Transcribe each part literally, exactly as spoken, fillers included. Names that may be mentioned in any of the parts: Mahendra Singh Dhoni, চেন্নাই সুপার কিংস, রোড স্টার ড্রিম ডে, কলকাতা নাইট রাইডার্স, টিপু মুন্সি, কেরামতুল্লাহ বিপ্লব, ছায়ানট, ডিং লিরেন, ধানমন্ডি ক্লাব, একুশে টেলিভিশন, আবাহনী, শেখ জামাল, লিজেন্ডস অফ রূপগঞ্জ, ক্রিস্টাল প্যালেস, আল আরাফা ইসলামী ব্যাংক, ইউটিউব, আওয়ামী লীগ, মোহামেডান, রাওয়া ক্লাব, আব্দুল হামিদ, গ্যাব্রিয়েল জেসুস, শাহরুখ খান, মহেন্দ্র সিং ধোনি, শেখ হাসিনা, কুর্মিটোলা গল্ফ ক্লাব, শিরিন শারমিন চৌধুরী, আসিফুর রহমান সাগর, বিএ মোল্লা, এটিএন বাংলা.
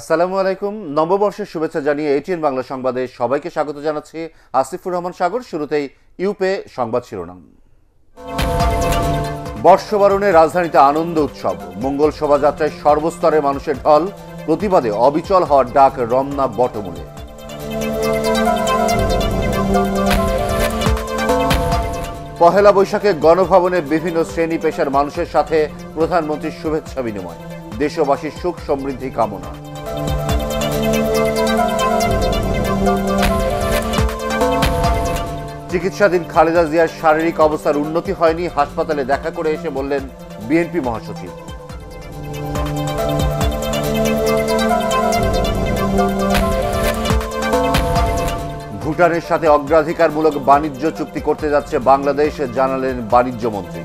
আসসালামু আলাইকুম নববর্ষের শুভেচ্ছা জানিয়ে এটিএন বাংলা সংবাদে সবাইকে স্বাগত জানাচ্ছি আসিফুর রহমান সাগর। শুরুতেই ইউপে সংবাদ শিরোনাম। বর্ষবরণে রাজধানীতে আনন্দ উৎসব, মঙ্গল শোভাযাত্রায় সর্বস্তরের মানুষের ঢল, প্রতিবাদে অবিচল হওয়ার ডাক রমনা বটমূলে। পহেলা বৈশাখে গণভবনে বিভিন্ন শ্রেণী পেশার মানুষের সাথে প্রধানমন্ত্রীর শুভেচ্ছা বিনিময়, দেশবাসীর সুখ সমৃদ্ধি কামনা। চিকিৎসাধীন খালেদা জিয়ার শারীরিক অবস্থার উন্নতি হয়নি, হাসপাতালে দেখা করে এসে বললেন বিএনপি মহাসচিব। ভুটানের সাথে অগ্রাধিকারমূলক বাণিজ্য চুক্তি করতে যাচ্ছে বাংলাদেশ, জানালেন বাণিজ্য মন্ত্রী।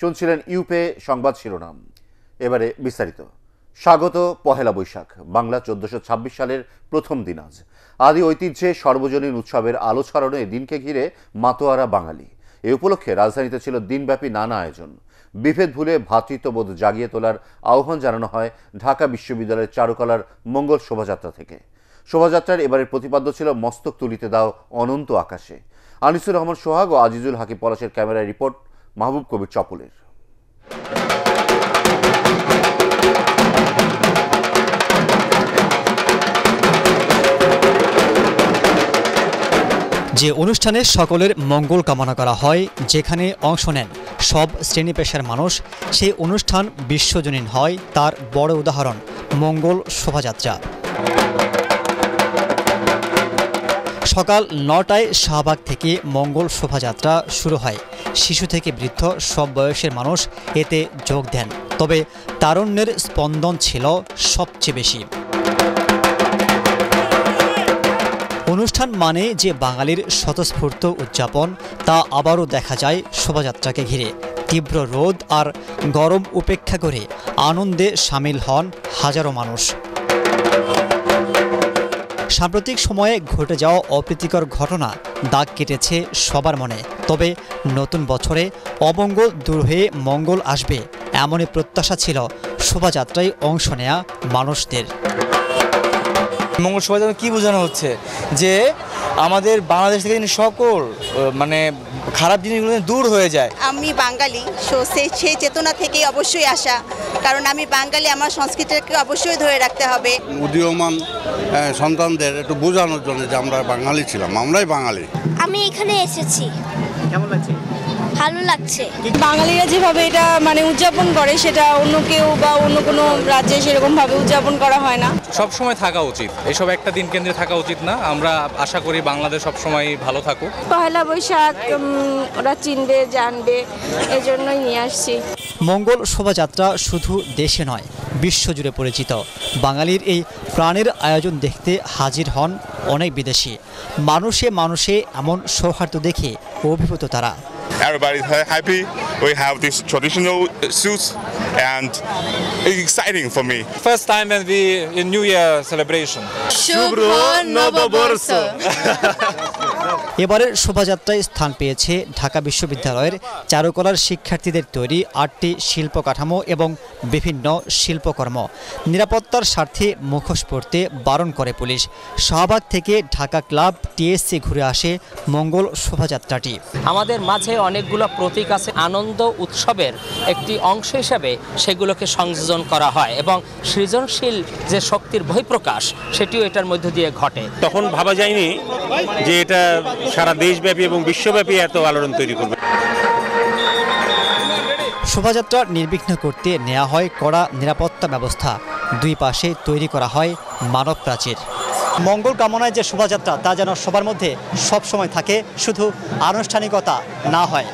শুনছিলেন ইউপে সংবাদ শিরোনাম, এবারে বিস্তারিত। স্বাগত। পহেলা বৈশাখ বাংলা চোদ্দশো ছাব্বিশ সালের প্রথম দিন আজ। আদি ঐতিহ্যে সর্বজনীন উৎসবের আলো ছড়ানো এ দিনকে ঘিরে মাতোয়ারা বাঙালি। এ উপলক্ষে রাজধানীতে ছিল দিনব্যাপী নানা আয়োজন। বিভেদ ভুলে ভ্রাতৃত্ববোধ জাগিয়ে তোলার আহ্বান জানানো হয় ঢাকা বিশ্ববিদ্যালয়ের চারুকলার মঙ্গল শোভাযাত্রা থেকে। শোভাযাত্রার এবারের প্রতিপাদ্য ছিল মস্তক তুলিতে দাও অনন্ত আকাশে। আনিসুর রহমান সোহাগ ও আজিজুল হাকিম পলাশের ক্যামেরায় রিপোর্ট মাহবুব কবির চপলের। যে অনুষ্ঠানে সকলের মঙ্গল কামনা করা হয়, যেখানে অংশ নেন সব শ্রেণী পেশার মানুষ, সেই অনুষ্ঠান বিশ্বজনীন হয়। তার বড় উদাহরণ মঙ্গল শোভাযাত্রা। সকাল নটায় শাহবাগ থেকে মঙ্গল শোভাযাত্রা শুরু হয়। শিশু থেকে বৃদ্ধ সব বয়সের মানুষ এতে যোগ দেন, তবে তারুণ্যের স্পন্দন ছিল সবচেয়ে বেশি। অনুষ্ঠান মানে যে বাঙালির স্বতঃস্ফূর্ত উদযাপন, তা আবারও দেখা যায় শোভাযাত্রাকে ঘিরে। তীব্র রোদ আর গরম উপেক্ষা করে আনন্দে সামিল হন হাজারো মানুষ। সাম্প্রতিক সময়ে ঘটে যাওয়া অপ্রীতিকর ঘটনা দাগ কেটেছে সবার মনে, তবে নতুন বছরে অমঙ্গল দূর হয়ে মঙ্গল আসবে, এমনই প্রত্যাশা ছিল শোভাযাত্রায় অংশ নেয়া মানুষদের। মঙ্গল শোভাযাত্রা কি বোঝানো হচ্ছে? যে আমাদের বাংলাদেশ থেকে সকল মানে খারাপ জিনিসগুলো দূর হয়ে যায়। আমি বাঙালি, সেই চেতনা থেকেই অবশ্যই আসা, কারণ আমি বাঙালি, আমার সংস্কৃতিটাকে অবশ্যই ধরে রাখতে হবে। উদীয়মান সন্তানদের একটু বোঝানোর জন্য যে আমরা বাঙালি ছিলাম, আমরাই বাঙালি। আমি এখানে এসেছি, কেমন লাগছে? ভালো লাগছে। বাঙালিরা যেভাবে এটা মানে উদযাপন করে, সেটা অন্য কেউ বা অন্য কোনো রাজ্যে সেরকম ভাবে উদযাপন করা হয় না। সব সময় থাকা উচিত, এসব একটা দিন কেন্দ্রে থাকা উচিত না। আমরা আশা করি বাংলাদেশ সব সময় ভালো থাকুক। পহেলা বৈশাখ ওরা চিনবে, জানবে, এজন্যই নিয়ে আসছি। মঙ্গল শোভাযাত্রা শুধু দেশে নয়, বিশ্বজুড়ে পরিচিত। বাঙালির এই প্রাণের আয়োজন দেখতে হাজির হন অনেক বিদেশি। মানুষে মানুষে এমন সৌহার্দ্য দেখে অভিভূত তারা। Everybody's happy. We have these traditional suits and it's exciting for me. First time when we in New Year celebration. Shubho Novoborso. এবারের শোভাযাত্রায় স্থান পেয়েছে ঢাকা বিশ্ববিদ্যালয়ের চারুকলার শিক্ষার্থীদের তৈরি আটটি শিল্পকাঠামো এবং বিভিন্ন শিল্পকর্ম। নিরাপত্তার স্বার্থে মুখোশ পড়তে বারণ করে পুলিশ। শাহবাগ থেকে ঢাকা ক্লাব টিএসসি ঘুরে আসে মঙ্গল শোভাযাত্রাটি। আমাদের মাঝে অনেকগুলো প্রতীক আছে, আনন্দ উৎসবের একটি অংশ হিসাবে সেগুলোকে সংযোজন করা হয় এবং সৃজনশীল যে শক্তির বহিঃপ্রকাশ সেটিও এটার মধ্য দিয়ে ঘটে। তখন ভাবা যায়নি যে এটা সারা দেশব্যাপী এবং বিশ্বব্যাপী এত আলোড়ন তৈরি করবে। শোভাযাত্রা নির্বিঘ্ন করতে নেওয়া হয় কড়া নিরাপত্তা ব্যবস্থা, দুই পাশে তৈরি করা হয় মানব প্রাচীর। মঙ্গল কামনায় যে শোভাযাত্রা, তা যেন সবার মধ্যে সবসময় থাকে, শুধু আনুষ্ঠানিকতা না হয়।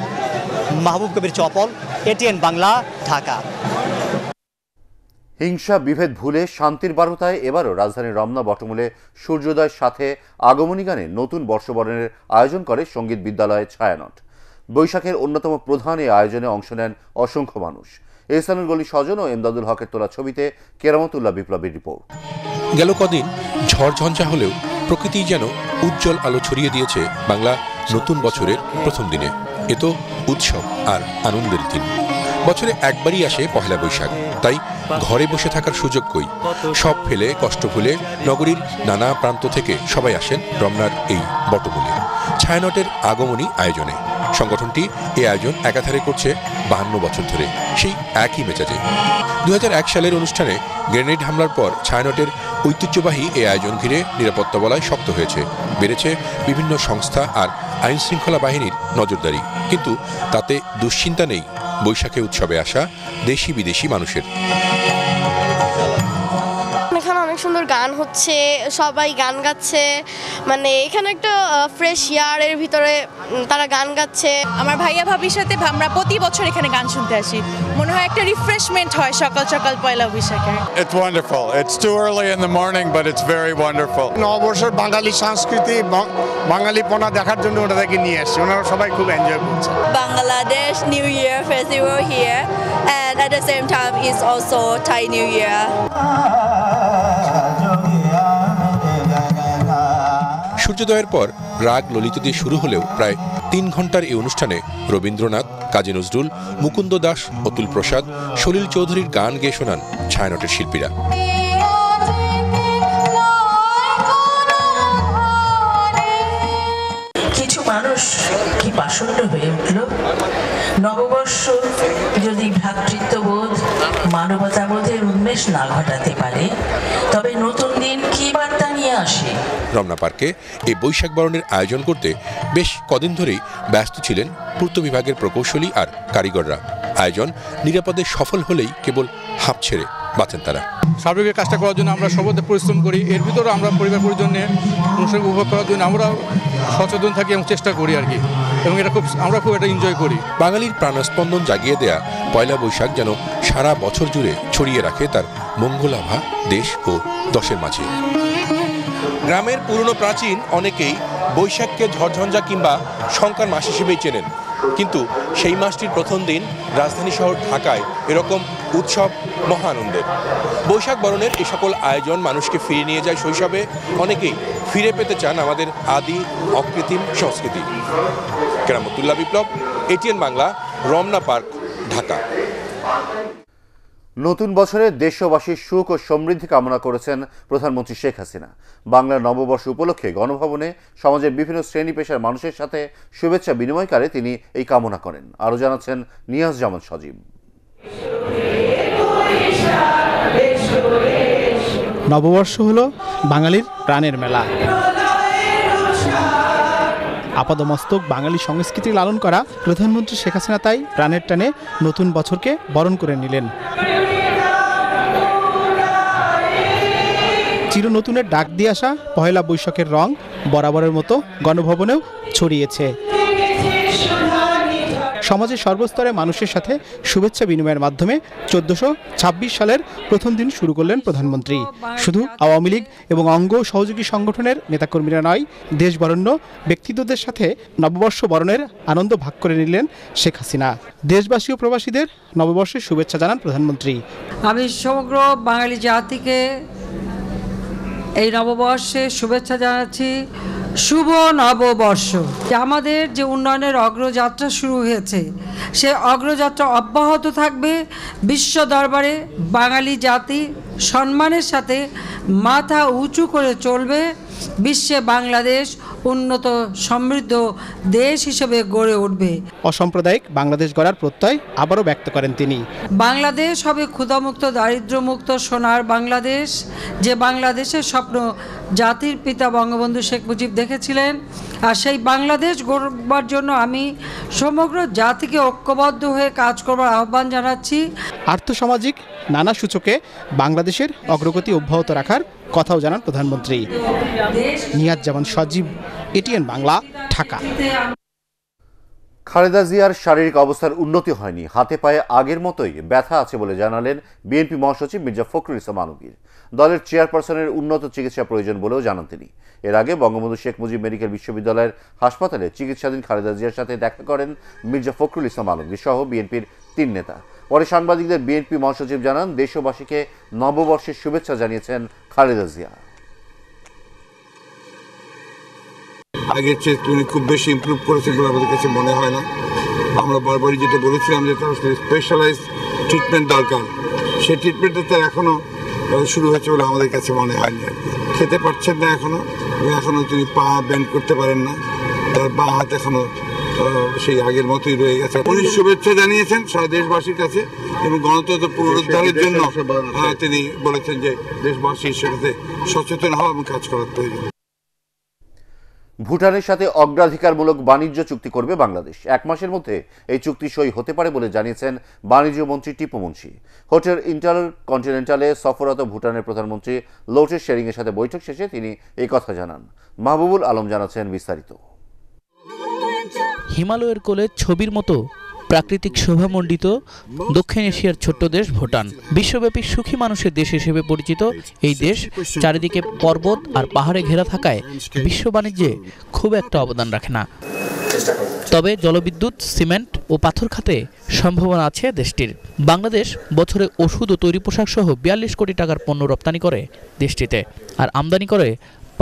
মাহবুব কবির চপল, এটিএন বাংলা, ঢাকা। হিংসা বিভেদ ভুলে শান্তির বার্তায় এবারও রাজধানীর রমনা বটমূলে সূর্যোদয়ের সাথে আগমনী গানে নতুন বর্ষবরণের আয়োজন করে সঙ্গীত বিদ্যালয়ে ছায়ানট। বৈশাখের অন্যতম প্রধান এই আয়োজনে অংশ নেন অসংখ্য মানুষ। এহসানুল গলি স্বজন ও এমদাদুল হকের তোলা ছবিতে কেরামতুল্লাহ বিপ্লবীর রিপোর্ট। গেল কদিন ঝড়ঝঞ্ঝা হলেও প্রকৃতি যেন উজ্জ্বল আলো ছড়িয়ে দিয়েছে বাংলা নতুন বছরের প্রথম দিনে। এ তো উৎসব আর আনন্দের দিন। বছরে একবারই আসে পহেলা বৈশাখ, তাই ঘরে বসে থাকার সুযোগ কই। সব ফেলে কষ্ট ভুলে নগরীর নানা প্রান্ত থেকে সবাই আসেন রমনার এই বটমূলে ছায়ানটের আগমনী আয়োজনে। সংগঠনটি এ আয়োজন একাধারে করছে বাহান্ন বছর ধরে সেই একই মেজাজে। দু হাজার এক সালের অনুষ্ঠানে গ্রেনেড হামলার পর ছায়ানটের ঐতিহ্যবাহী এ আয়োজন ঘিরে নিরাপত্তা বলয় শক্ত হয়েছে, বেড়েছে বিভিন্ন সংস্থা আর আইন শৃঙ্খলা বাহিনীর নজরদারি। কিন্তু তাতে দুশ্চিন্তা নেই বৈশাখে উৎসবে আসা দেশি বিদেশি মানুষের। এখানে অনেক সুন্দর গান হচ্ছে, সবাই গান গাচ্ছে, মানে এখানে একটা ফ্রেশ ইয়ারের ভিতরে তারা গান গাচ্ছে। আমার ভাইয়া ভাবির সাথে আমরা প্রতি বছর এখানে গান শুনতে আসি, মনে হয় একটা রিফ্রেশমেন্ট হয় সকাল সকাল পয়লা বৈশাখে। It's wonderful. It's too early in the morning, but it's very wonderful. নববর্ষের বাঙালি সংস্কৃতি বাঙালিপনা দেখার জন্য ওটাকে নিয়ে আসছি, ওনারা সবাই খুব এনজয় করছে। Bangladesh new year festival here and at the same time it's also Thai New Year. সূর্যোদয়ের পর রাগ ললিত দিয়ে শুরু হলেও প্রায় তিন ঘন্টার এই অনুষ্ঠানে রবীন্দ্রনাথ, কাজী নজরুল, মুকুন্দ দাস, অতুল প্রসাদ, সলিল চৌধুরীর গান গেয়ে শোনান ছায়ানটের শিল্পীরা। কিছু মানুষ কি বাসন্ড হয়ে উঠল। নববর্ষ যদি ভ্রাতৃত্ববোধ, মানবতাবোধের উন্মেষ না ঘটাতে পারে, তবে নতুন দিন কি বার্তা নিয়ে আসে। রমনা পার্কে এই বৈশাখ বরণের আয়োজন করতে বেশ কদিন ধরেই ব্যস্ত ছিলেন পূর্ত বিভাগের প্রকৌশলী আর কারিগররা। আয়োজন নিরাপদে সফল হলেই কেবল হাঁপ ছেড়ে বাঁচেন তারা। সার্বিক কাজটা করার জন্য আমরা সর্বদা পরিশ্রম করি, এর ভিতরেও আমরা পরিবার পরিজনে অনুষ্ঠান উপভোগ করার জন্য আমরা সচেতন থাকি এবং চেষ্টা করি আর কি, এবং এটা খুব আমরা খুব এটা এনজয় করি। বাঙালির প্রাণস্পন্দন জাগিয়ে দেয়া পয়লা বৈশাখ যেন সারা বছর জুড়ে ছড়িয়ে রাখে তার মঙ্গলাভা দেশ ও দশের মাঝে। গ্রামের পুরনো প্রাচীন অনেকেই বৈশাখকে ঝড়ঝঞ্ঝা কিংবা সংকার মাস হিসেবেই চেনেন, কিন্তু সেই মাসটির প্রথম দিন রাজধানী শহর ঢাকায় এরকম উৎসব মহা আনন্দের। বৈশাখ বরণের এই সকল আয়োজন মানুষকে ফিরিয়ে নিয়ে যায় শৈশবে। অনেকেই ফিরে পেতে চান আমাদের আদি অকৃত্রিম সংস্কৃতি। কেরামতুল্লাহ বিপ্লব, এটিএন বাংলা, Ramna park, Dhaka. নতুন বছরে দেশবাসীর সুখ ও সমৃদ্ধি কামনা করেছেন প্রধানমন্ত্রী শেখ হাসিনা। বাংলা নববর্ষ উপলক্ষে গণভবনে সমাজের বিভিন্ন শ্রেণী পেশার মানুষের সাথে শুভেচ্ছা বিনিময়কালে তিনি এই কামনা করেন। আরও জানাচ্ছেন নিয়াজ জামান সজীব। নববর্ষ হলো বাঙালির প্রাণের মেলা। আপাদমস্তক বাঙালি সংস্কৃতি লালন করা প্রধানমন্ত্রী শেখ হাসিনা তাই প্রাণের টানে নতুন বছরকে বরণ করে নিলেন। চিরনতুনের ডাক দিয়ে আসা পহেলা বৈশাখের রং বরাবরের মতো গণভবনেও ছড়িয়েছে। সমাজের সর্বস্তরে মানুষের সাথে শুভেচ্ছা বিনিময়ের মাধ্যমে চোদ্দশো ছাব্বিশ সালের প্রথম দিন শুরু করলেন প্রধানমন্ত্রী। শুধু আওয়ামী লীগ এবং অঙ্গ সহযোগী সংগঠনের নেতাকর্মীরা নয়, দেশ বরণ্য ব্যক্তিত্বদের সাথে নববর্ষ বরণের আনন্দ ভাগ করে নিলেন শেখ হাসিনা। দেশবাসী ও প্রবাসীদের নববর্ষের শুভেচ্ছা জানান প্রধানমন্ত্রী। আমি সমগ্র বাঙালি জাতিকে এই নববর্ষে শুভেচ্ছা জানাচ্ছি। শুভ নববর্ষ। আমাদের যে উন্নয়নের অগ্রযাত্রা শুরু হয়েছে সে অগ্রযাত্রা অব্যাহত থাকবে। বিশ্ব দরবারে বাঙালি জাতি সম্মানের সাথে মাথা উঁচু করে চলবে। বিশ্বে বাংলাদেশ উন্নত সমৃদ্ধ দেশ হিসেবে গড়ে উঠবে। অসাম্প্রদায়িক বাংলাদেশ গড়ার প্রত্যয় আবারও ব্যক্ত করেন তিনি। বাংলাদেশ হবে ক্ষুধামুক্ত, দারিদ্র্যমুক্ত, সোনার বাংলাদেশ। যে বাংলাদেশের স্বপ্ন জাতির পিতা বঙ্গবন্ধু শেখ মুজিব দেখেছিলেন, আর সেই বাংলাদেশ গড়বার জন্য আমি সমগ্র জাতিকে ঐক্যবদ্ধ হয়ে কাজ করবার আহ্বান জানাচ্ছি। আর্থসামাজিক নানা সূচকে বাংলাদেশের অগ্রগতি অব্যাহত রাখার কথাও জানান প্রধানমন্ত্রী। নিয়াজ জামান সজীব, এটিএন বাংলা, ঢাকা। খালেদা জিয়ার শারীরিক অবস্থার উন্নতি হয়নি, হাতে পায়ে আগের মতোই ব্যথা আছে বলে জানালেন বিএনপি মহাসচিব মির্জা ফখরুল ইসলাম আলমগীর। দলের চেয়ারপারসনের উন্নত চিকিৎসা প্রয়োজন বলেও জানান তিনি। এর আগে বঙ্গবন্ধু শেখ মুজিব মেডিকেল বিশ্ববিদ্যালয়ের হাসপাতালে চিকিৎসাধীন খালেদা জিয়ার সাথে দেখা করেন মির্জা ফখরুল ইসলাম আলমগীর সহ বিএনপির তিন নেতা। পরে সাংবাদিকদের বিএনপি মহাসচিব জানান দেশবাসীকে নববর্ষের শুভেচ্ছা জানিয়েছেন খালেদা জিয়া। আগের চেয়ে তিনি খুব বেশি ইমপ্রুভ করেছেন বলে আমাদের কাছে মনে হয় না। আমরা বারবারই যেটা বলেছিলাম যে তারা স্পেশালাইজ ট্রিটমেন্ট দরকার, সেই ট্রিটমেন্টটা তারা এখনও শুরু হচ্ছে বলে আমাদের কাছে মনে হয়নি আর কি। খেতে পারছেন না এখনও, এখনও তিনি পা ব্যান্ড করতে পারেন না, তার বা হাত এখনও সেই আগের মতোই রয়ে গেছে। উনি শুভেচ্ছা জানিয়েছেন সারা দেশবাসীর কাছে এবং গণতন্ত্র পুনরুদ্ধারের জন্য তিনি বলেছেন যে দেশবাসীর সাথে সচেতন হওয়া এবং কাজ করার প্রয়োজন। ভুটানের সাথে অগ্রাধিকারমূলক বাণিজ্য চুক্তি করবে বাংলাদেশ। এক মাসের মধ্যে এই চুক্তি সই হতে পারে বলে জানিয়েছেন বাণিজ্য মন্ত্রী টিপু মুন্সি। হোটেল ইন্টার কন্টিনেন্টালে সফররত ভুটানের প্রধানমন্ত্রী লটে শেরিং এর সাথে বৈঠক শেষে তিনি এই কথা জানান। মাহবুবুল আলম জানাচ্ছেন বিস্তারিত। হিমালয়ের কোলে ছবির মতো প্রাকৃতিক শোভামণ্ডিত দক্ষিণ এশিয়ার ছোট্ট দেশ ভুটান বিশ্বব্যাপী সুখী মানুষের দেশ হিসেবে পরিচিত। এই দেশ চারিদিকে পর্বত আর পাহাড়ে ঘেরা থাকায় বিশ্ব বাণিজ্যে খুব একটা অবদান রাখে না, তবে জলবিদ্যুৎ, সিমেন্ট ও পাথর খাতে সম্ভাবনা আছে দেশটির। বাংলাদেশ বছরে ওষুধ ও তৈরি পোশাক সহ বিয়াল্লিশ কোটি টাকার পণ্য রপ্তানি করে দেশটিতে, আর আমদানি করে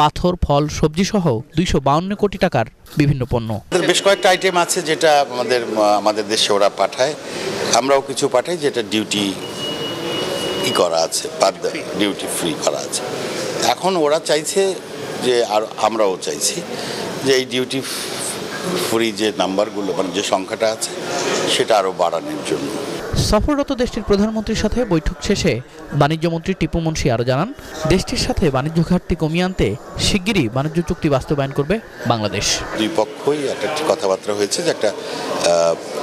পাথর, ফল, সবজি সহ দুইশো বাউন্ন কোটি টাকার বিভিন্ন পণ্য। বেশ কয়েকটা আইটেম আছে যেটা আমাদের আমাদের দেশে ওরা পাঠায়, আমরাও কিছু পাঠাই যেটা ডিউটি ই করা আছে, ডিউটি ফ্রি করা আছে। এখন ওরা চাইছে যে, আর আমরাও চাইছি যে এই ডিউটি ফ্রি যে নাম্বারগুলো মানে যে সংখ্যাটা আছে সেটা আরও বাড়ানোর জন্য। সফররত দেশটির প্রধানমন্ত্রীর সাথে বৈঠক শেষে বাণিজ্যমন্ত্রী টিপু মুন্সি আরও জানান, দেশটির সাথে বাণিজ্য ঘাটতি কমিয়ে আনতে শিগগিরই বাণিজ্য চুক্তি বাস্তবায়ন করবে বাংলাদেশ। দুই পক্ষই একটা কথাবার্তা হয়েছে যে একটা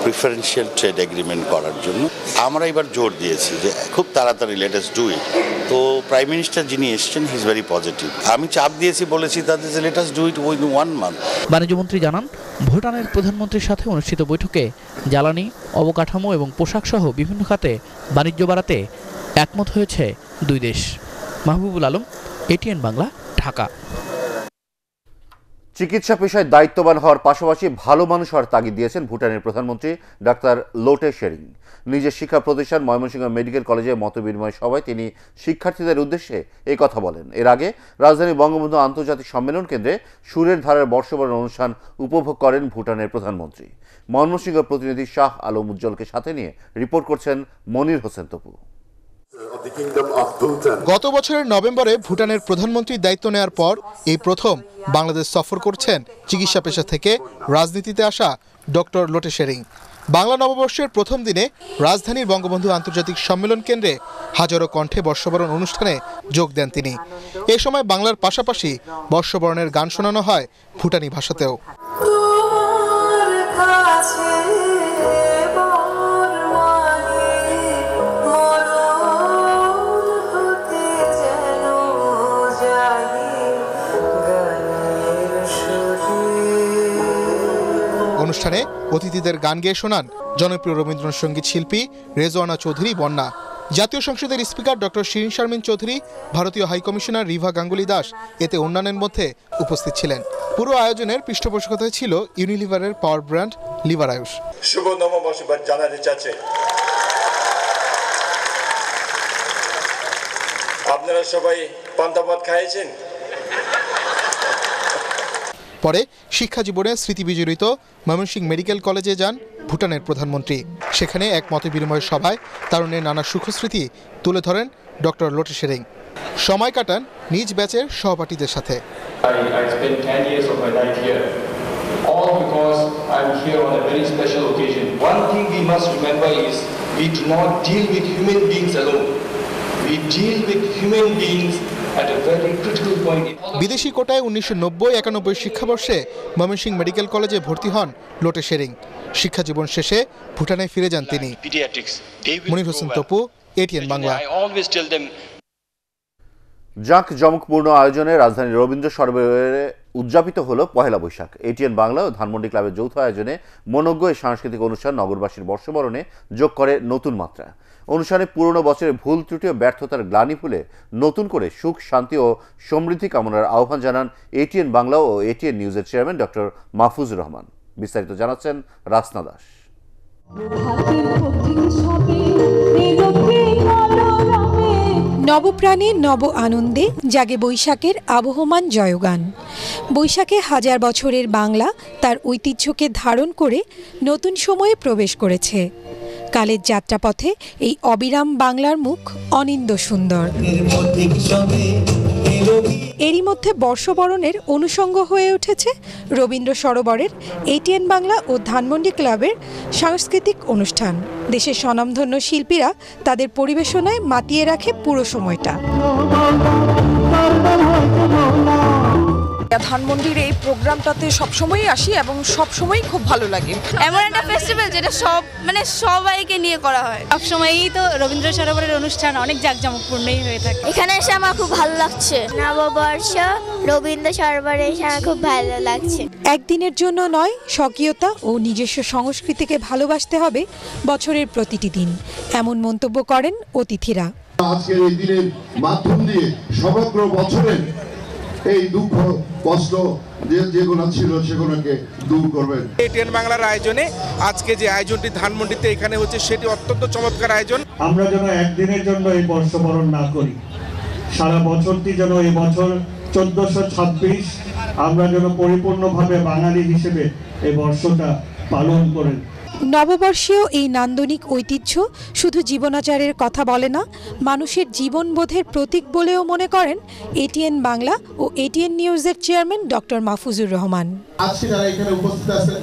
প্রিফারেন্সিয়াল ট্রেড এগ্রিমেন্ট করার জন্য। আমরা এবার জোর দিয়েছি যে খুব তাড়াতাড়ি লেটস ডু ইট। তো প্রাইম মিনিস্টার যিনি এসেছেন হি ইজ ভেরি পজিটিভ। আমি চাপ দিয়েছি, বলেছি তাদের যে let's do it within one month. বাণিজ্যমন্ত্রী জানান, ভুটানের প্রধানমন্ত্রীর সাথে অনুষ্ঠিত বৈঠকে জ্বালানি, অবকাঠামো এবং পোশাক সহ বিভিন্ন খাতে বাণিজ্য বাড়াতে একমত হয়েছে দুই দেশ। মাহবুবুল আলম, এটিএন বাংলা, ঢাকা। চিকিৎসা পেশায় দায়িত্ববান হওয়ার পাশাপাশি ভালো মানুষ হওয়ার তাগিদ দিয়েছেন ভুটানের প্রধানমন্ত্রী ডাক্তার লটে শেরিং। নিজের শিক্ষা প্রতিষ্ঠান ময়মনসিংহ মেডিকেল কলেজে মতবিনিময় সভায় তিনি শিক্ষার্থীদের উদ্দেশ্যে এই কথা বলেন। এর আগে রাজধানী বঙ্গবন্ধু আন্তর্জাতিক সম্মেলন কেন্দ্রে সুরের ধারার বর্ষবরণ অনুষ্ঠান উপভোগ করেন ভুটানের প্রধানমন্ত্রী। ময়মনসিংহ প্রতিনিধি শাহ আলম উজ্জ্বলকে সাথে নিয়ে রিপোর্ট করছেন মনির হোসেন তপু। গত বছরের নভেম্বরে ভুটানের প্রধানমন্ত্রীর দায়িত্ব নেওয়ার পর এই প্রথম বাংলাদেশ সফর করছেন চিকিৎসা পেশা থেকে রাজনীতিতে আসা ডক্টর লটে শেরিং। বাংলা নববর্ষের প্রথম দিনে রাজধানীর বঙ্গবন্ধু আন্তর্জাতিক সম্মেলন কেন্দ্রে হাজারো কণ্ঠে বর্ষবরণ অনুষ্ঠানে যোগ দেন তিনি। এ সময় বাংলার পাশাপাশি বর্ষবরণের গান শোনানো হয় ভুটানি ভাষাতেও। অনুষ্ঠানে অতিথিদের গান গেয়ে শোনান জনপ্রিয় রবীন্দ্রনাথ সঙ্গীত শিল্পী রেজওয়ানা চৌধুরী বন্যা, জাতীয় সংসদের স্পিকার ডক্টর শিরিন শারমিন চৌধুরী, ভারতীয় হাইকমিশনার রিভা গাঙ্গুলি দাস এতে অন্যান্যের মধ্যে উপস্থিত ছিলেন। পুরো আয়োজনের পৃষ্ঠপোষকতায় ছিল ইউনিলিভারের পাওয়ার ব্র্যান্ড লিভার আয়ুষ। শুভ নববর্ষ জানাতে চাচ্ছে আপনারা সবাই পান্তা ভাত খাইয়েছেন। পরে শিক্ষা জীবনে স্মৃতিবিজড়িত ময়মনসিংহ মেডিকেল কলেজে যান ভুটানের প্রধানমন্ত্রী। সেখানে এক মতবিনিময় সভায় তারুণ্যের নানা সুখস্মৃতি তুলে ধরেন ডক্টর লটে শেরিং। সময় কাটান নিজ ব্যাচের সহপাঠীদের সাথে। বিদেশি কোটায় উনিশশো নব্বই একানব্বই শিক্ষাবর্ষে ময়মনসিংহ মেডিকেল কলেজে ভর্তি হন লটে শেরিং। শিক্ষাজীবন শেষে ভুটানে ফিরে যান তিনি। মনির হোসেন তপু, এটিএন বাংলা। জাঁক জমকপূর্ণ আয়োজনে রাজধানীর রবীন্দ্র সরোবরে উদযাপিত হলো পহেলা বৈশাখ। এটিএন বাংলা ও ধানমন্ডি ক্লাবের যৌথ আয়োজনে মনোজ্ঞ এই সাংস্কৃতিক অনুষ্ঠান নগরবাসীর বর্ষবরণে যোগ করে নতুন মাত্রা। অনুষ্ঠানে পুরনো বছরের ভুল ত্রুটি ও ব্যর্থতার গ্লানি ভুলে নতুন করে সুখ, শান্তি ও সমৃদ্ধি কামনার আহ্বান জানান এটিএন বাংলা ও এটিএন নিউজের চেয়ারম্যান ডক্টর মাহফুজুর রহমান। বিস্তারিত জানাচ্ছেন রাসনা দাস। নবপ্রাণে নব আনন্দে জাগে বৈশাখের আবহমান জয়গান। বৈশাখে হাজার বছরের বাংলা তার ঐতিহ্যকে ধারণ করে নতুন সময়ে প্রবেশ করেছে। কালের যাত্রাপথে এই অবিরাম বাংলার মুখ অনিন্দ সুন্দর। এরই মধ্যে বর্ষবরণের অনুষঙ্গ হয়ে উঠেছে রবীন্দ্র সরোবরের এটিএন বাংলা ও ধানমন্ডি ক্লাবের সাংস্কৃতিক অনুষ্ঠান। দেশের স্বনামধন্য শিল্পীরা তাদের পরিবেশনায় মাতিয়ে রাখে পুরো সময়টা। ধানমন্ডির এই প্রোগ্রামটাতে সবসময়ই আসি এবং সবসময়ই খুব ভালো লাগে। এমন একটা ফেস্টিভ্যাল যেটা সব মানে সবাইকে নিয়ে করা হয়। সবসময়ই তো রবীন্দ্র সরোবরের অনুষ্ঠান অনেক জাঁকজমকপূর্ণই হয়ে থাকে। এখানে এসে আমার খুব ভালো লাগছে। নববর্ষ রবীন্দ্র সরোবরে এসে আমার খুব ভালো লাগছে। একদিনের জন্য নয়, স্বকীয়তা ও নিজস্ব সংস্কৃতিকে ভালোবাসতে হবে বছরের প্রতিটি দিন, এমন মন্তব্য করেন অতিথিরা। আজকের এই দিনের মাধ্যম দিয়ে সমগ্র বছরের এই দুঃখ কষ্ট যেগুলো ছিল সেগুলোকে দূর করবেন। এটিএন বাংলার আয়োজনে আজকে যে আয়োজনটি ধানমন্ডিতে এখানে হচ্ছে সেটি অত্যন্ত চমৎকার আয়োজন। আমরা যেন একদিনের জন্য এই বর্ষবরণ না করি, সারা বছরটি যেন এই বছর চোদ্দশো ছাব্বিশ আমরা যেন পরিপূর্ণভাবে বাঙালি হিসেবে এই বর্ষটা পালন করেন। নববর্ষেও এই নান্দনিক ঐতিহ্য শুধু জীবনাচারের কথা বলে না, মানুষের জীবনবোধের প্রতীক বলেও মনে করেন এটিএন বাংলা ও এটিএন নিউজের চেয়ারম্যান ডক্টর মাহফুজুর রহমান। আজকে যারা এখানে উপস্থিত আছেন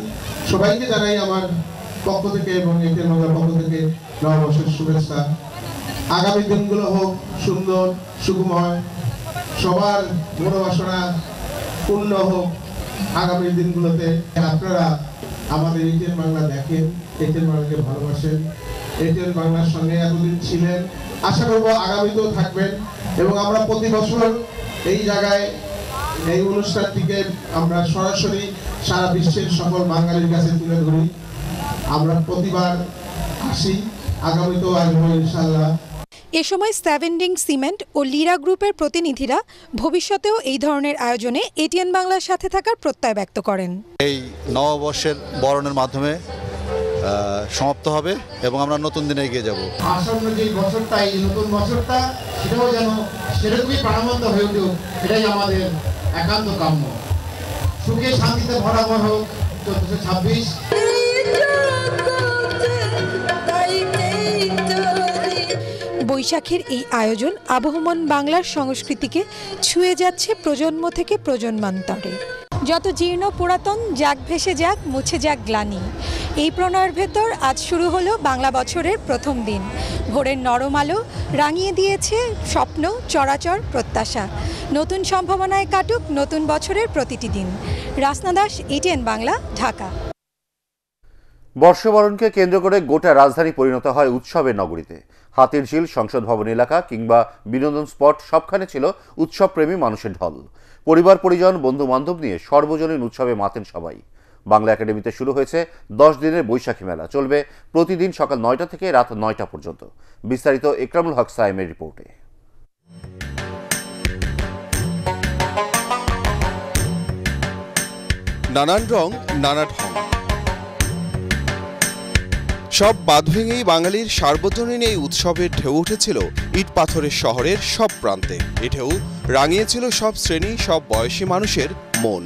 সবাইকে জানাই আমার পক্ষ থেকে এবং এটিএন বাংলার পক্ষ থেকে নববর্ষের শুভেচ্ছা। আগামী দিনগুলো হোক সুন্দর, সুখময়, সবার মনোবাসনা পূর্ণ হোক। আগামী দিনগুলোতে আপনারা আমাদের এটিএন বাংলা দেখেন, এটিএন বাংলাকে ভালোবাসেন, এটিএন বাংলার সঙ্গে এতদিন ছিলেন, আশা করব আগামীতেও থাকবেন। এবং আমরা প্রতি বছর এই জায়গায় এই অনুষ্ঠানটিকে আমরা সরাসরি সারা বিশ্বের সকল বাঙালির কাছে তুলে ধরি। আমরা প্রতিবার আসি, আগামীতেও আসবো ইনশাল্লাহ। এ সময় সেভেন রিং সিমেন্ট ও লীরা গ্রুপের প্রতিনিধিরা ভবিষ্যতেও এই ধরনের আয়োজনে এটিএন বাংলার সাথে থাকার প্রত্যয় ব্যক্ত করেন। এই নববর্ষের বরণের মাধ্যমে সমাপ্ত হবে এবং আমরা নতুন দিনে এগিয়ে যাব। আসন্ন যে বছরটা, এই নতুন বছরটা সেটাও যেন সেরকমই প্রাণবন্ত হয়ে উঠুক, এটাই আমাদের একান্ত কাম্য। সুখে শান্তিতে ভরা হোক চোদ্দশো ছাব্বিশ। বৈশাখের এই আয়োজন আবহমান বাংলার সংস্কৃতিকে ছুঁয়ে যাচ্ছে প্রজন্ম থেকে প্রজন্মান্তরে। যত জীর্ণ পুরাতন জাগ ভেসে যাক, মুছে যাক গ্লানি, এই প্রণয়ের ভেতর আজ শুরু হলো বাংলা বছরের প্রথম দিন। ভোরের নরম আলো রাঙিয়ে দিয়েছে স্বপ্ন, চরাচর, প্রত্যাশা। নতুন সম্ভাবনায় কাটুক নতুন বছরের প্রতিটি দিন। রাসনা দাস, এটিএন বাংলা, ঢাকা। বর্ষবরণকে কেন্দ্র করে গোটা রাজধানী পরিণত হয় উৎসবের নগরীতে। হাতিরঝিল, সংসদ ভবন এলাকা কিংবা বিনোদন স্পট, সবখানে ছিল উৎসবপ্রেমী মানুষের ঢল। পরিবার, পরিজন, বন্ধু বান্ধব নিয়ে সর্বজনীন উৎসবে মাতেন সবাই। বাংলা একাডেমিতে শুরু হয়েছে দশ দিনের বৈশাখী মেলা, চলবে প্রতিদিন সকাল নয়টা থেকে রাত নয়টা পর্যন্ত। বিস্তারিত একরামুল হক সাইমের রিপোর্টে। নানান রং, নানা ঢং, সব বাঁধ ভেঙেই বাঙালির সার্বজনীন এই উৎসবের ঢেউ উঠেছিল ইট পাথরের শহরের সব প্রান্তে। এ ঢেউ রাঙিয়েছিল সব শ্রেণী, সব বয়সী মানুষের মন।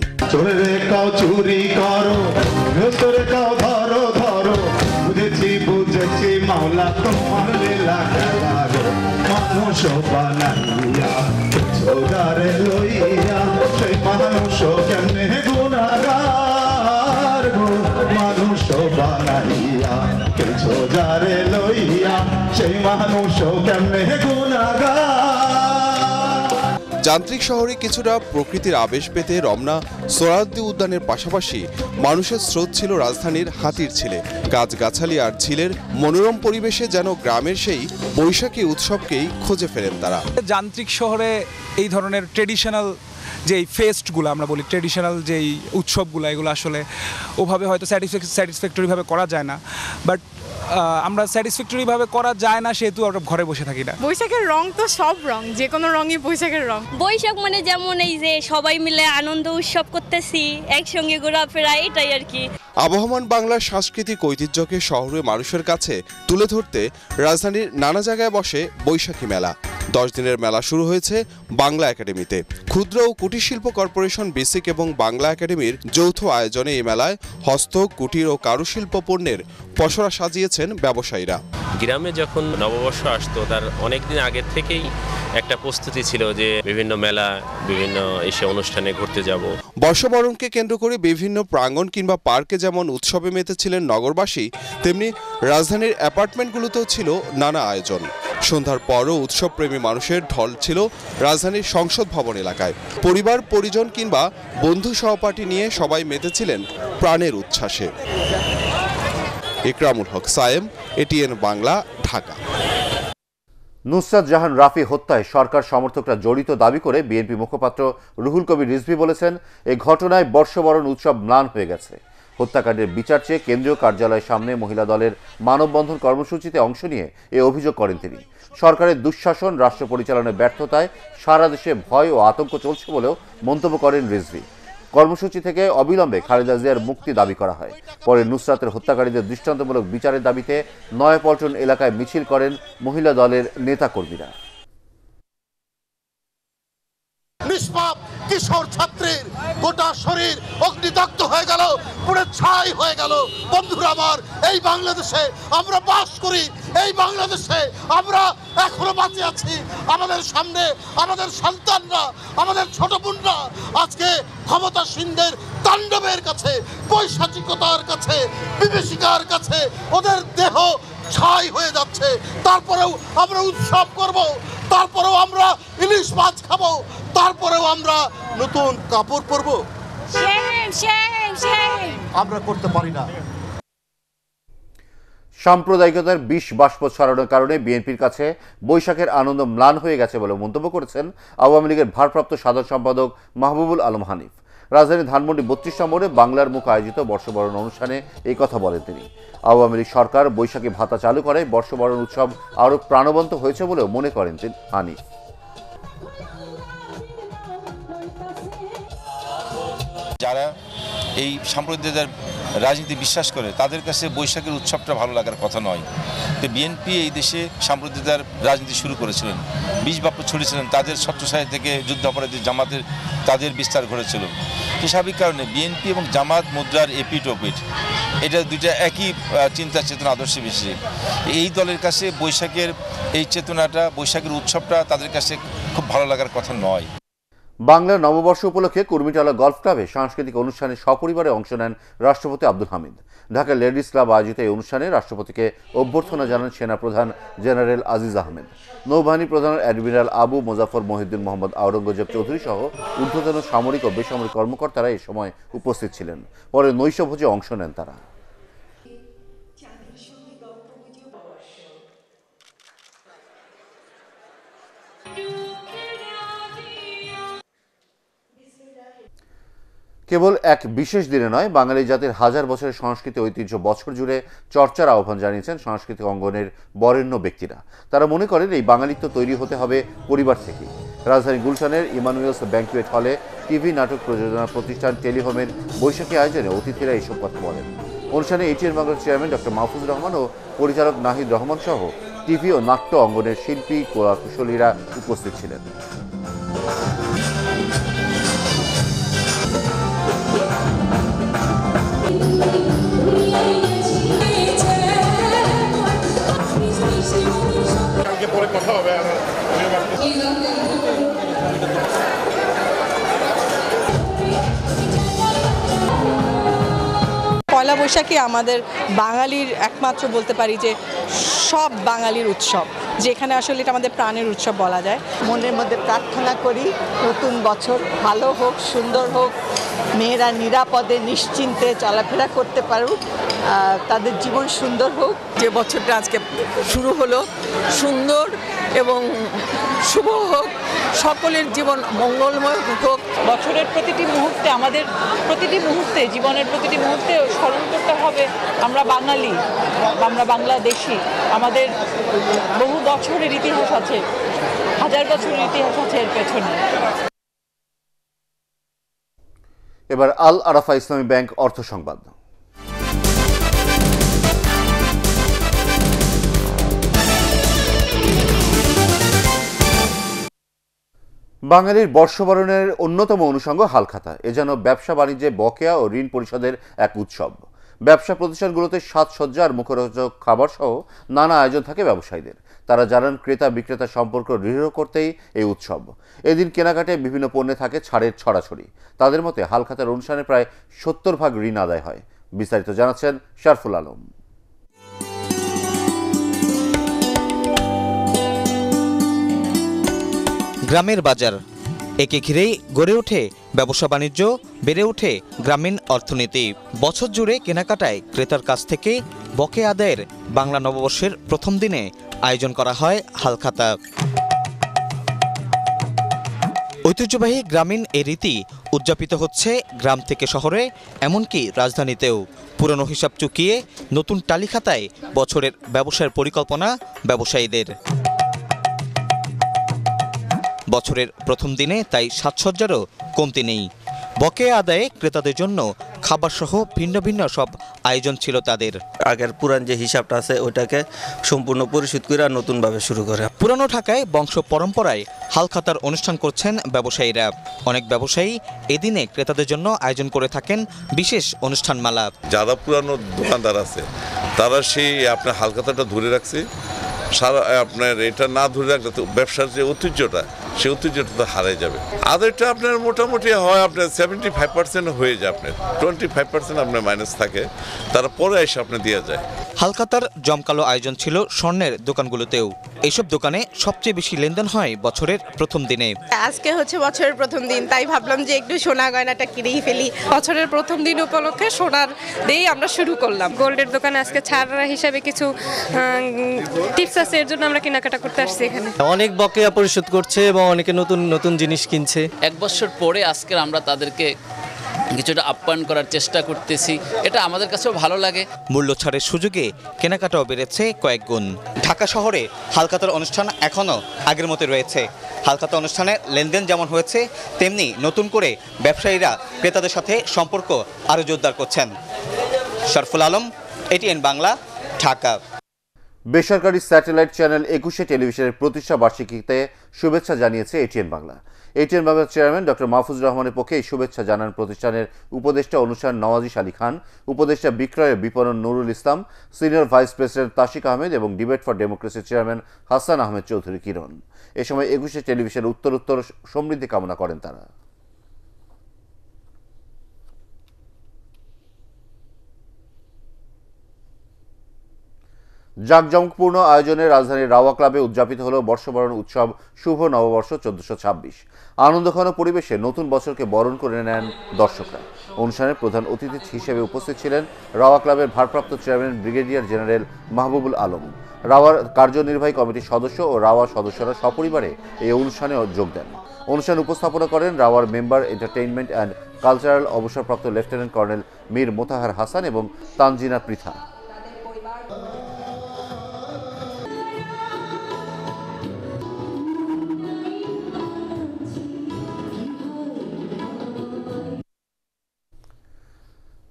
যান্ত্রিক শহরে কিছুটা প্রকৃতির আবেশ পেতে রমনা সোহরাওয়ার্দী উদ্যানের পাশাপাশি মানুষের স্রোত ছিল রাজধানীর হাতিরঝিলে। গাছগাছালি আর ঝিলের মনোরম পরিবেশে যেন গ্রামের সেই বৈশাখী উৎসবকেই খুঁজে ফেরেন তারা। যান্ত্রিক শহরে এই ধরনের ট্রেডিশনাল যেই ফেস্টগুলো আমরা বলি, ট্রেডিশনাল যেই উৎসবগুলো, এগুলো আসলে ওভাবে হয়তো স্যাটিসফ্যাক্টরিভাবে করা যায় না। বাট আমরা স্যাটিসফ্যাক্টরিভাবে করা যায় না সেহেতু আমরা ঘরে বসে থাকি না। বৈশাখের রং তো সব রং, যে কোনো রঙই বৈশাখের রং। বৈশাখ মানে যেমন এই যে সবাই মিলে আনন্দ উৎসব করতেছি, একসঙ্গে ঘোরাফেরা, এটাই আর কি। আবহমান বাংলার সাংস্কৃতিক ঐতিহ্যকে শহরের মানুষের কাছে তুলে ধরতে রাজধানীর নানা জায়গায় বসে বৈশাখী মেলা। দশ দিনের মেলা শুরু হয়েছে বাংলা একাডেমিতে। ক্ষুদ্র ও কুটির শিল্প কর্পোরেশন বেসিক এবং বাংলা একাডেমির যৌথ আয়োজনে এই মেলায় হস্ত, কুটির ও কারুশিল্প পণ্যের পসরা সাজিয়েছেন ব্যবসায়ীরা। গ্রামে যখন নববর্ষ আসতো তার অনেকদিন আগের থেকেই একটা প্রস্তুতি ছিল যে বিভিন্ন মেলা, বিভিন্ন এসে অনুষ্ঠানে ঘুরতে যাব। বর্ষবরণকে কেন্দ্র করে বিভিন্ন প্রাঙ্গণ কিংবা পার্কে যেমন উৎসবে মেতেছিলেন নগরবাসী, তেমনি রাজধানীর অ্যাপার্টমেন্টগুলোতেও ছিল নানা আয়োজন। সন্ধ্যার পরও উৎসবপ্রেমী মানুষের ঢল ছিল রাজধানীর সংসদ ভবন এলাকায়। পরিবার, পরিজন কিংবা বন্ধু সহপাঠী নিয়ে সবাই মেতেছিলেন প্রাণের উচ্ছ্বাসে। ইকরামুল হক সায়েম, এটিএন বাংলা, ঢাকা। নুসরাত জাহান রাফি হত্যায় সরকার সমর্থকরা জড়িত দাবি করে বিএনপি মুখপাত্র রুহুল কবির রিজভি বলেছেন, এ ঘটনায় বর্ষবরণ উৎসব ম্লান হয়ে গেছে। হত্যাকাণ্ডের বিচার চেয়ে কেন্দ্রীয় কার্যালয়ের সামনে মহিলা দলের মানববন্ধন কর্মসূচিতে অংশ নিয়ে এ অভিযোগ করেন তিনি। সরকারের দুঃশাসন, রাষ্ট্র পরিচালনার ব্যর্থতায় সারা দেশে ভয় ও আতঙ্ক চলছে বলেও মন্তব্য করেন রিজভি। কর্মসূচি থেকে অবিলম্বে খালেদা জিয়ার মুক্তি দাবি করা হয়। পরে নুসরাতের হত্যাকারীদের দৃষ্টান্তমূলক বিচারের দাবিতে নয়াপল্টন এলাকায় মিছিল করেন মহিলা দলের নেতাকর্মীরা। নিষ্পাপ কিশোর ছাত্রীর গোটা শরীর অগ্নিদগ্ধ হয়ে গেল, পুরো ছাই হয়ে গেল। বন্ধুরা আমার, এই বাংলাদেশে আমরা বাস করি, এই বাংলাদেশে আমরা এখনো বাঁচে আছি। আমাদের সামনে আমাদের সন্তানরা, আমাদের ছোট বোনরা আজকে ক্ষমতাসীনদের তাণ্ডবের কাছে, পৈশাচিকতার কাছে, বিভীষিকার কাছে ওদের দেহ ছাই হয়ে যাচ্ছে। তারপরেও আমরা উৎসব করব, তারপরেও আমরা ইলিশ মাছ খাবো, তারপরেও আমরা নতুন কাপড় পরবো। আমরা করতে পারি না। সাম্প্রদায়িকতার বিষ বাষ্প ছড়ানোর কারণে বিএনপির কাছে বৈশাখের আনন্দ ম্লান হয়ে গেছে বলে মন্তব্য করেছেন আওয়ামী লীগের ভারপ্রাপ্ত সাধারণ সম্পাদক মাহবুবুল আলম হানিফ। রাজধানীর ধানমন্ডি বত্রিশ নম্বরে বাংলার মুখ আয়োজিত বর্ষবরণ অনুষ্ঠানে এই কথা বলেন তিনি। আওয়ামী লীগ সরকার বৈশাখী ভাতা চালু করে বর্ষবরণ উৎসব আরও প্রাণবন্ত হয়েছে বলেও মনে করেন তিনি হানিফ। যারা এই সাম্প্রদায়িকতার রাজনীতি বিশ্বাস করে তাদের কাছে বৈশাখের উৎসবটা ভালো লাগার কথা নয়। তো বিএনপি এই দেশে সাম্প্রদায়িকতার রাজনীতি শুরু করেছিলেন, বিষ বাষ্প ছড়িয়েছিলেন, তাদের ছত্রছায়া থেকে যুদ্ধ অপরাধীর জামাতের তাদের বিস্তার করেছিল। সে স্বাভাবিক কারণে বিএনপি এবং জামাত মুদ্রার এপিট ওপিট, এটা দুইটা একই চিন্তা চেতনা আদর্শে বেশি। এই দলের কাছে বৈশাখের এই চেতনাটা, বৈশাখের উৎসবটা তাদের কাছে খুব ভালো লাগার কথা নয়। বাংলা নববর্ষ উপলক্ষে কুর্মিটালা গল্ফ ক্লাবে সাংস্কৃতিক অনুষ্ঠানে সপরিবারে অংশ নেন রাষ্ট্রপতি আব্দুল হামিদ। ঢাকা লেডিস ক্লাব আয়োজিত এই অনুষ্ঠানে রাষ্ট্রপতিকে অভ্যর্থনা জানান সেনাপ্রধান জেনারেল আজিজ আহমেদ। নৌবাহিনী প্রধান অ্যাডমিরাল আবু মোজাফর মহিউদ্দিন মোহাম্মদ আওরঙ্গজেব চৌধুরী সহ ঊর্ধ্বতন সামরিক ও বেসামরিক কর্মকর্তারা এ সময় উপস্থিত ছিলেন। পরে নৈশভোজে অংশ নেন তারা। কেবল এক বিশেষ দিনে নয়, বাঙালি জাতির হাজার বছরের সংস্কৃতি ঐতিহ্য বছর জুড়ে চর্চার আহ্বান জানিয়েছেন সাংস্কৃতিক অঙ্গনের বরেণ্য ব্যক্তিরা। তারা মনে করেন এই বাঙালিত্ব তৈরি হতে হবে পরিবার থেকে। রাজধানী গুলশানের ইমানুয়েলস ব্যাংকুয়েট হলে টিভি নাটক প্রযোজনা প্রতিষ্ঠান টেলিহোমের বৈশাখী আয়োজনে অতিথিরা এইসব কথা বলেন। অনুষ্ঠানে এটিএন বাংলার চেয়ারম্যান ডক্টর মাহফুজুর রহমান ও পরিচালক নাহিদ রহমান সহ টিভি ও নাট্য অঙ্গনের শিল্পী কলাকুশলীরা উপস্থিত ছিলেন। পয়লা বৈশাখী আমাদের বাঙালির একমাত্র, বলতে পারি যে সব বাঙালির উৎসব, যেখানে আসলে এটা আমাদের প্রাণের উৎসব বলা যায়। মনের মধ্যে প্রার্থনা করি নতুন বছর ভালো হোক, সুন্দর হোক, মেয়েরা নিরাপদে নিশ্চিন্তে চলাফেরা করতে পারুক, তাদের জীবন সুন্দর হোক। যে বছরটা আজকে শুরু হলো সুন্দর এবং শুভ হোক, সকলের জীবন মঙ্গলময় হোক। বছরের প্রতিটি মুহূর্তে, আমাদের প্রতিটি মুহূর্তে, জীবনের প্রতিটি মুহূর্তে স্মরণ করতে হবে আমরা বাঙালি, আমরা বাংলাদেশি। আমাদের বহু বছরের ইতিহাস আছে, হাজার বছরের ইতিহাস আছে এর পেছনে। এবার আল আরাফা ইসলামী ব্যাংক অর্থ সংবাদ। বাংলাদেশ বর্ষবরণের অন্যতম অনুষঙ্গ হালখাতা। এ যেন ব্যবসা বাণিজ্যে বকেয়া ও ঋণ পরিশোধের এক উৎসব। ব্যবসা প্রতিষ্ঠানগুলোতে সাজসজ্জা আর মুখরোচক খাবারসহ নানা আয়োজন থাকে ব্যবসায়ীদের। তারা জানান, ক্রেতা বিক্রেতা সম্পর্ক দৃঢ় করতেই এই উৎসব। এদিন কেনাকাটায় বিভিন্ন পণ্যে থাকে ছাড়ের ছড়াছড়ি। তাদের মতে হালখাতার অনুষ্ঠানে প্রায় সত্তর ভাগ ঋণ আদায় হয়। বিস্তারিত জানাচ্ছেন শারফুল আলম। গ্রামের বাজার, একে ঘিরেই গড়ে ওঠে ব্যবসা বাণিজ্য, বেড়ে ওঠে গ্রামীণ অর্থনীতি। বছর জুড়ে কেনাকাটায় ক্রেতার কাছ থেকে বকেয়া আদায়ের বাংলা নববর্ষের প্রথম দিনে আয়োজন করা হয় হালখাতা। ঐতিহ্যবাহী গ্রামীণ এ রীতি উদযাপিত হচ্ছে গ্রাম থেকে শহরে, এমনকি রাজধানীতেও। পুরনো হিসাব চুকিয়ে নতুন তালিকায় বছরের ব্যবসার পরিকল্পনা ব্যবসায়ীদের। বছরের প্রথম দিনে তাই সাজসজ্জারও কমতি নেই। বকেয়া আদায়ে ক্রেতাদের জন্য খাবারসহ ভিন্ন ভিন্ন সব আয়োজন ছিল তাদের। আগের পুরান যে হিসাবটা আছে ওইটাকে সম্পূর্ণ পরিশোধ করে নতুনভাবে শুরু করে। পুরানো ঢাকায় বংশ পরম্পরায় হালখাতার অনুষ্ঠান করছেন ব্যবসায়ীরা। অনেক ব্যবসায়ী এদিনে ক্রেতাদের জন্য আয়োজন করে থাকেন বিশেষ অনুষ্ঠানমালা। যারা পুরানো দোকানদার আছে তারা সেই আপনার হালখাতাটা ধরে রাখছে। সারা আপনার এটা না ধরে রাখলে তো ব্যবসার যে ঐতিহ্যটা, সেই ঐতিহ্যটা তো হারাই যাবে। আদায়টা আপনার মোটামুটি হয় আপনার সেভেন্টি ফাইভ পার্সেন্ট হয়ে যায়, আপনার টোয়েন্টি ফাইভ পার্সেন্ট আপনার মাইনাস থাকে, তারপরে এসে আপনি দিয়ে যায়। হালখাতার জমকালো আয়োজন ছিল স্বর্ণের দোকানগুলোতেও। এইসব দোকানে সবচেয়ে বেশি লেনদেন হয় বছরের প্রথম দিনে। আজকে হচ্ছে বছরের প্রথম দিন, তাই ভাবলাম যে একটু সোনা গয়নাটা কিনেই ফেলি। বছরের প্রথম দিন উপলক্ষে সোনার দিয়েই আমরা শুরু করলাম। গোল্ডের দোকানে আজকে ছাড় হিসাবে কিছু টিপস আছে, এর জন্য আমরা কেনাকাটা করতে আসছি এখানে। অনেক বকেয়া পরিশোধ করছে এবং অনেকে নতুন নতুন জিনিস কিনছে। এক বছর পরে আজকে আমরা তাদেরকে কিছুটা আপ্যায়ন করার চেষ্টা করতেছি, এটা আমাদের কাছেও ভালো লাগে। মূল্য ছাড়ের সুযোগে কেনাকাটাও বেড়েছে কয়েক গুণ। ঢাকা শহরে হালখাতার অনুষ্ঠান এখনও আগের মতো রয়েছে। হালখাতা অনুষ্ঠানে লেনদেন যেমন হয়েছে, তেমনি নতুন করে ব্যবসায়ীরা ক্রেতাদের সাথে সম্পর্ক আরও জোরদার করছেন। শরফুল আলম, এটিএন বাংলা, ঢাকা। বেসরকারি স্যাটেলাইট চ্যানেল একুশে টেলিভিশনের প্রতিষ্ঠা বার্ষিকীতে শুভেচ্ছা জানিয়েছে এটিএন বাংলা। এটিএন বাংলার চেয়ারম্যান ডক্টর মাহফুজুর রহমানের পক্ষে এই শুভেচ্ছা জানান প্রতিষ্ঠানের উপদেষ্টা অনুষ্ঠান নওয়াজিশ আলী খান, উপদেষ্টা বিক্রয় বিপণন Nurul Islam, senior vice president Tashik Ahmed এবং ডিবেট ফর ডেমোক্রেসির চেয়ারম্যান হাসান আহমেদ চৌধুরী কিরণ। এ সময় একুশে টেলিভিশনের উত্তর উত্তর সমৃদ্ধি কামনা করেন তারা। জাঁকজমকপূর্ণ আয়োজনে রাজধানীর রাওয়া ক্লাবে উদযাপিত হল বর্ষবরণ উৎসব শুভ নববর্ষ চোদ্দশো ছাব্বিশ। আনন্দঘন পরিবেশে নতুন বছরকে বরণ করে নেন দর্শকরা। অনুষ্ঠানের প্রধান অতিথি হিসেবে উপস্থিত ছিলেন রাওয়া ক্লাবের ভারপ্রাপ্ত chairman brigadier general Mahbubul Alam. রাওয়ার কার্যনির্বাহী কমিটির সদস্য ও রাওয়া সদস্যরা সপরিবারে এই অনুষ্ঠানে যোগ দেন। অনুষ্ঠান উপস্থাপনা করেন রাওয়ার মেম্বার এন্টারটেইনমেন্ট অ্যান্ড কালচারাল অবসরপ্রাপ্ত লেফটেন্যান্ট কর্নেল মীর মোতাহার হাসান এবং তানজিনা পৃথা।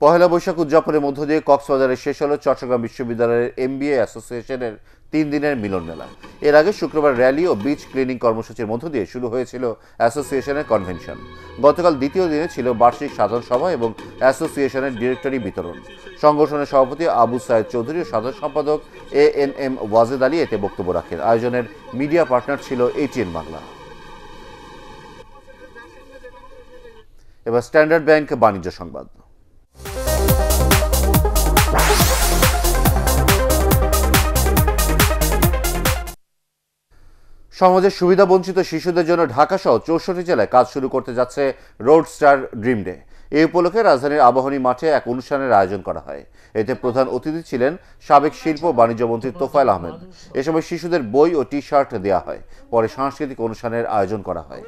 পহেলা বৈশাখ উদযাপনের মধ্য দিয়ে কক্সবাজারে শেষ হল চট্টগ্রাম বিশ্ববিদ্যালয়ের এমবিএ অ্যাসোসিয়েশনের তিন দিনের মিলন মেলা। এর আগে শুক্রবার র্যালি ও বিচ ক্লিনিং কর্মসূচির মধ্য দিয়ে শুরু হয়েছিল অ্যাসোসিয়েশনের কনভেনশন। গতকাল দ্বিতীয় দিনে ছিল বার্ষিক সাধারণ সভা এবং অ্যাসোসিয়েশনের ডিরেক্টরি বিতরণ। সংগঠনের সভাপতি আবু সাইদ চৌধুরী ও সাধারণ সম্পাদক A N M Wajed Ali এতে বক্তব্য রাখেন। আয়োজনের মিডিয়া পার্টনার ছিল এটিএন বাংলা। এবার স্ট্যান্ডার্ড ব্যাংক বাণিজ্য সংবাদ। সমাজের সুবিধাবঞ্চিত শিশুদের জন্য ঢাকাসহ চৌষট্টি জেলায় কাজ শুরু করতে যাচ্ছে রোড স্টার ড্রিম ডে। এই উপলক্ষে রাজধানীর আবাহনী মাঠে এক অনুষ্ঠানের আয়োজন করা হয়। এতে প্রধান অতিথি ছিলেন সাবেক শিল্প ও বাণিজ্যমন্ত্রী তোফাইল আহমেদ। এ সময় শিশুদের বই ও টি শার্ট দেওয়া হয়। পরে সাংস্কৃতিক অনুষ্ঠানের আয়োজন করা হয়।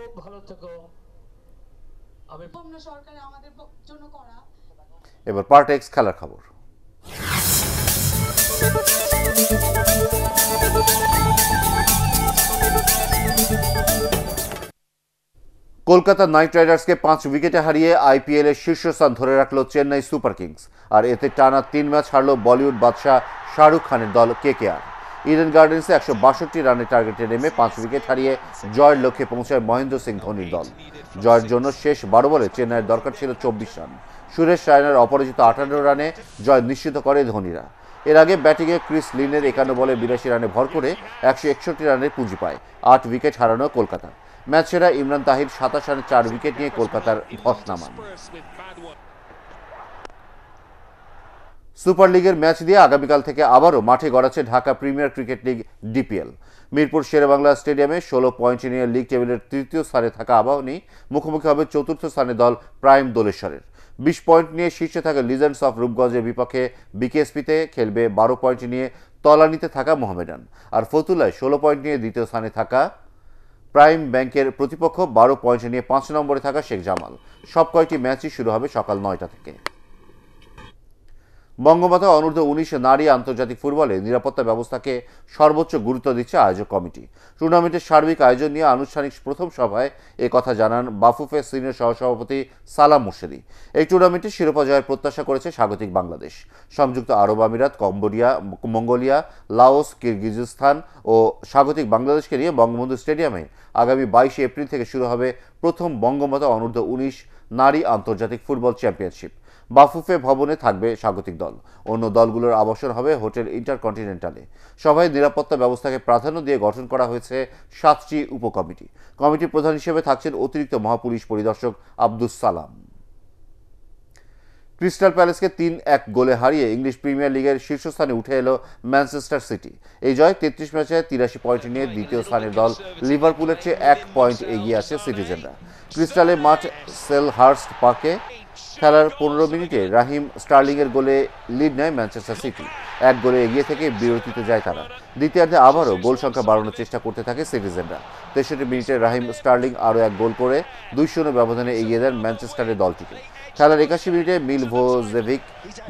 এবার পার্ট এক্স খেলার খবর। কলকাতা নাইট রাইডার্সকে পাঁচ উইকেটে হারিয়ে আইপিএল এর শীর্ষস্থান ধরে রাখল চেন্নাই সুপার কিংস। আর এতে টানা তিন ম্যাচ হারল বলিউড বাদশাহ শাহরুখ খানের দল কেকেআর। ईडन गार्डन से एक सौ बासठ रन टार्गेट ने नेमे पांच विकेट हारिए जयर लक्ष्य पहुंचाय महेंद्र सिंह धोनी दल। जयर জন্য শেষ বারো বলে চেন্নাইয়ের দরকার ছিল চব্বিশ রান। সুরেশ রায়নার অপরাজিত আটান্ন রানে জয় নিশ্চিত করে ধোনিরা। এর আগে ব্যাটিংয়ে ক্রিস লিনের একান্ন বলে বিরাশি রানে ভর করে একশো একষট্টি রানের পুঁজি পায় আট উইকেট হারানো কলকাতা। ম্যাচ সেরা ইমরান তাহির সাতাশ রানে চার উইকেট নিয়ে কলকাতার ধস নামান। সুপার লিগের ম্যাচ দিয়ে আগামীকাল থেকে আবারও মাঠে গড়াচ্ছে Dhaka premier cricket league DPL. Mirpur Sher-e-Bangla স্টেডিয়ামে ষোলো পয়েন্ট নিয়ে লিগ টেবিলের তৃতীয় স্থানে থাকা আবাহনী মুখোমুখি হবে চতুর্থ স্থানে দল প্রাইম দোলেশ্বরের। বিশ পয়েন্ট নিয়ে শীর্ষে থাকা লিজেন্ডস অফ রূপগঞ্জের বিপক্ষে বিকেএসপিতে খেলবে বারো পয়েন্ট নিয়ে তলানিতে থাকা মোহামেডান, আর ফতুল্লায় ষোলো পয়েন্ট নিয়ে দ্বিতীয় স্থানে থাকা প্রাইম ব্যাংকের প্রতিপক্ষ বারো পয়েন্ট নিয়ে পাঁচ নম্বরে থাকা শেখ জামাল। সব কয়টি ম্যাচই শুরু হবে সকাল নয়টা থেকে। বঙ্গমাতা অনূর্ধ্ব উনিশ নারী আন্তর্জাতিক ফুটবলে নিরাপত্তা ব্যবস্থাকে সর্বোচ্চ গুরুত্ব দিচ্ছে আয়োজক কমিটি। টুর্নামেন্টের সার্বিক আয়োজন নিয়ে আনুষ্ঠানিক প্রথম সভায় এ কথা জানান বাফুফে সিনিয়র সহসভাপতি সালাম মুর্শেদি। এই টুর্নামেন্টে শিরোপা জয়ের প্রত্যাশা করেছে স্বাগতিক বাংলাদেশ। সংযুক্ত আরব আমিরাত, কম্বোডিয়া, মঙ্গোলিয়া, লাওস, কিরগিজস্তান ও স্বাগতিক বাংলাদেশকে নিয়ে বঙ্গবন্ধু স্টেডিয়ামে আগামী বাইশে এপ্রিল থেকে শুরু হবে প্রথম বঙ্গমাতা অনূর্ধ্ব উনিশ নারী আন্তর্জাতিক ফুটবল চ্যাম্পিয়নশিপ। বাফুফে ভবনে থাকবে স্বাগতিক দল, অন্য দলগুলোর আবাসন হবে হোটেল ইন্টারকন্টিনেন্টালে। সভায় নিরাপত্তা ব্যবস্থাকে প্রাধান্য দিয়ে গঠন করা হয়েছে সাতটি উপকমিটি। কমিটির প্রধান হিসেবে থাকছেন অতিরিক্ত মহাপুলিশ পরিদর্শক আব্দুস সালাম। ক্রিস্টাল প্যালেসকে তিন এক গোলে হারিয়ে ইংলিশ প্রিমিয়ার লিগের শীর্ষস্থানে উঠে এলো ম্যানচেস্টার সিটি। এই জয় তেত্রিশ ম্যাচে তিরাশি পয়েন্ট নিয়ে দ্বিতীয় স্থানের দল লিভারপুলের চেয়ে এক পয়েন্ট এগিয়ে আসে সিটিজেনরা। ক্রিস্টালে মাঠ সেলহার্স্ট পার্কে খেলার পনেরো মিনিটে রাহিম স্টার্লিংয়ের গোলে লিড নেয় ম্যানচেস্টার সিটি। এক গোলে এগিয়ে থেকে বিরতিতে যায় তারা। দ্বিতীয়ার্ধে আবারও গোল সংখ্যা বাড়ানোর চেষ্টা করতে থাকে সিটিজেনরা। তেষট্টি মিনিটে রাহিম স্টার্লিং আরও এক গোল করে দুই শূন্য ব্যবধানে এগিয়ে দেন ম্যানচেস্টারের দলটিকে। খেলার একাশি মিনিটে মিলভোজেভিক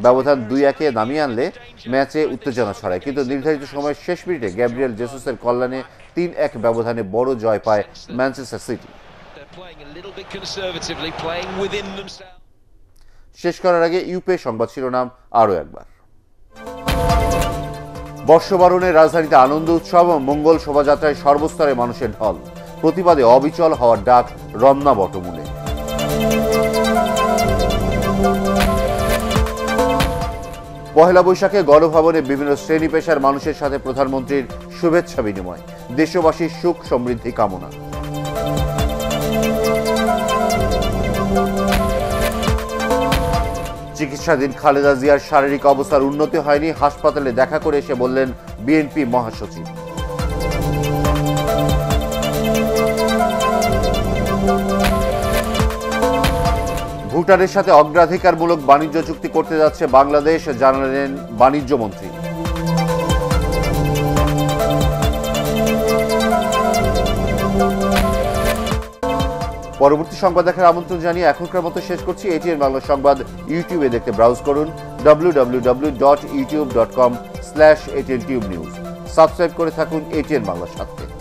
ব্যবধান দুই একে নামিয়ে আনলে ম্যাচে উত্তেজনা ছড়ায়, কিন্তু নির্ধারিত সময়ের শেষ মিনিটে গ্যাব্রিয়েল জেসুসের কল্যাণে তিন এক ব্যবধানে বড় জয় পায় ম্যানচেস্টার সিটি। শেষ করার আগে ইউপি সংবাদ শিরোনাম আরও একবার। বর্ষবরণে রাজধানীতে আনন্দ উৎসব, মঙ্গল শোভাযাত্রায় সর্বস্তরে মানুষের ঢল, প্রতিবাদে অবিচল হওয়ার ডাক রমনা বটমূলে। পহেলা বৈশাখে গণভবনে বিভিন্ন শ্রেণী পেশার মানুষের সাথে প্রধানমন্ত্রীর শুভেচ্ছা বিনিময়, দেশবাসীর সুখ সমৃদ্ধি কামনা। চিকিৎসাধীন খালেদা জিয়ার শারীরিক অবস্থার উন্নতি হয়নি, হাসপাতালে দেখা করে এসে বললেন বিএনপি মহাসচিব। ভুটানের সাথে অগ্রাধিকারমূলক বাণিজ্য চুক্তি করতে যাচ্ছে বাংলাদেশ, জানালেন বাণিজ্য মন্ত্রী। পরবর্তী সংবাদ দেখার আমন্ত্রণ জানিয়ে এখনকার মতো শেষ করছি। এটিএন বাংলা সংবাদ ইউটিউবে দেখতে ব্রাউজ করুন W W W dot ইউটিউব dot com slash ATN tube news. Subscribe করে থাকুন এটিএন বাংলার সাথে।